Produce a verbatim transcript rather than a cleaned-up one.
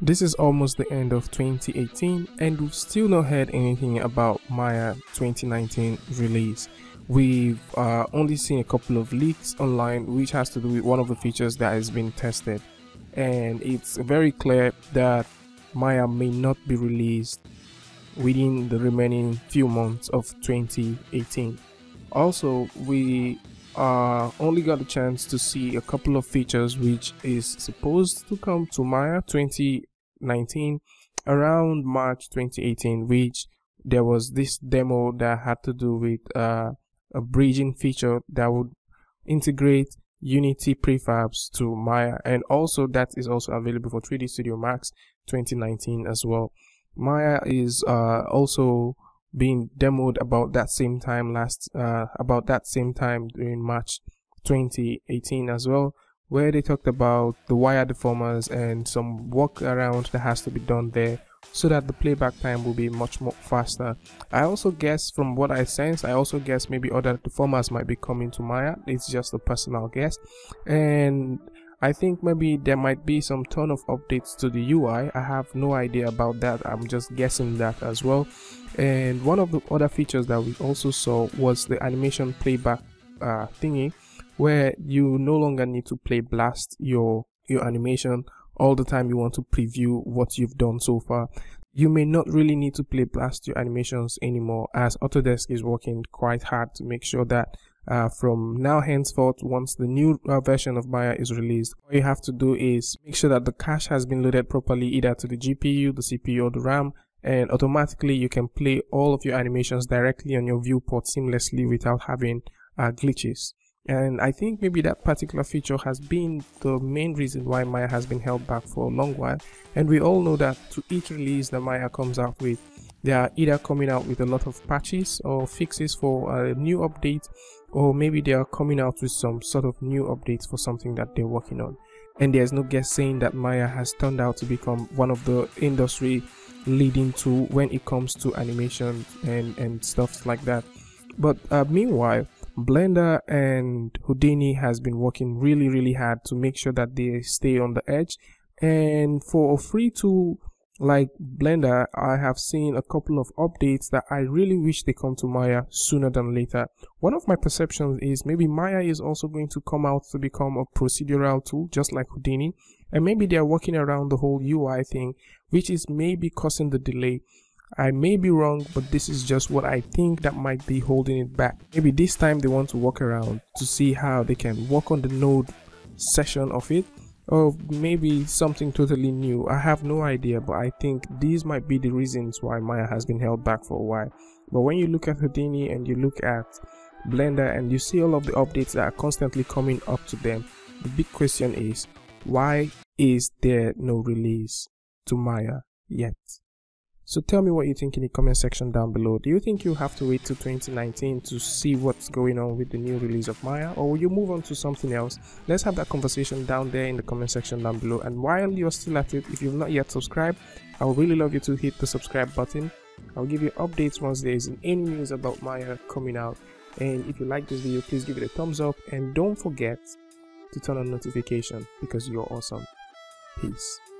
This is almost the end of twenty eighteen and we've still not heard anything about Maya twenty nineteen release. We've uh, only seen a couple of leaks online which has to do with one of the features that has been tested, and it's very clear that Maya may not be released within the remaining few months of twenty eighteen. Also, we Uh, only got a chance to see a couple of features which is supposed to come to Maya twenty nineteen around March twenty eighteen, which there was this demo that had to do with uh, a bridging feature that would integrate Unity prefabs to Maya, and also that is also available for three D Studio Max twenty nineteen as well. Maya is uh, also being demoed about that same time last uh, about that same time during March twenty eighteen as well, where they talked about the wire deformers and some work around that has to be done there so that the playback time will be much more faster. I also guess from what I sense, I also guess maybe other deformers might be coming to Maya. It's just a personal guess, and I think maybe there might be some ton of updates to the U I. I have no idea about that. I'm just guessing that as well. And one of the other features that we also saw was the animation playback uh, thingy, where you no longer need to play blast your your animation all the time you want to preview what you've done so far. You may not really need to play blast your animations anymore, as Autodesk is working quite hard to make sure that Uh, from now henceforth, once the new uh, version of Maya is released, all you have to do is make sure that the cache has been loaded properly, either to the G P U, the C P U, or the RAM, and automatically you can play all of your animations directly on your viewport seamlessly without having uh, glitches. And I think maybe that particular feature has been the main reason why Maya has been held back for a long while, and we all know that to each release that Maya comes out with, they are either coming out with a lot of patches or fixes for a new update, or maybe they are coming out with some sort of new updates for something that they're working on. And there's no guess saying that Maya has turned out to become one of the industry leading to when it comes to animation and, and stuff like that. But uh, meanwhile, Blender and Houdini has been working really, really hard to make sure that they stay on the edge. And for a free tool like Blender, I have seen a couple of updates that I really wish they come to Maya sooner than later. One of my perceptions is maybe Maya is also going to come out to become a procedural tool just like Houdini, and maybe they are working around the whole U I thing, which is maybe causing the delay. I may be wrong, but this is just what I think that might be holding it back. Maybe this time they want to walk around to see how they can work on the node session of it, or maybe something totally new. I have no idea, but I think these might be the reasons why Maya has been held back for a while. But when you look at Houdini and you look at Blender and you see all of the updates that are constantly coming up to them, the big question is, why is there no release to Maya yet? So tell me what you think in the comment section down below. Do you think you have to wait till twenty nineteen to see what's going on with the new release of Maya, or will you move on to something else? Let's have that conversation down there in the comment section down below. And while you're still at it, if you've not yet subscribed, I would really love you to hit the subscribe button. I'll give you updates once there is any news about Maya coming out. And if you like this video, please give it a thumbs up, and don't forget to turn on notification because you're awesome. Peace.